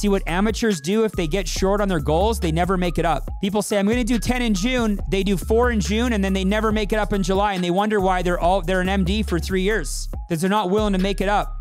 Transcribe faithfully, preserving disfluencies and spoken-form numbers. See what amateurs do if they get short on their goals, they never make it up. People say, I'm gonna do ten in June, they do four in June, and then they never make it up in July, and they wonder why they're all they're an M D for three years, because they're not willing to make it up.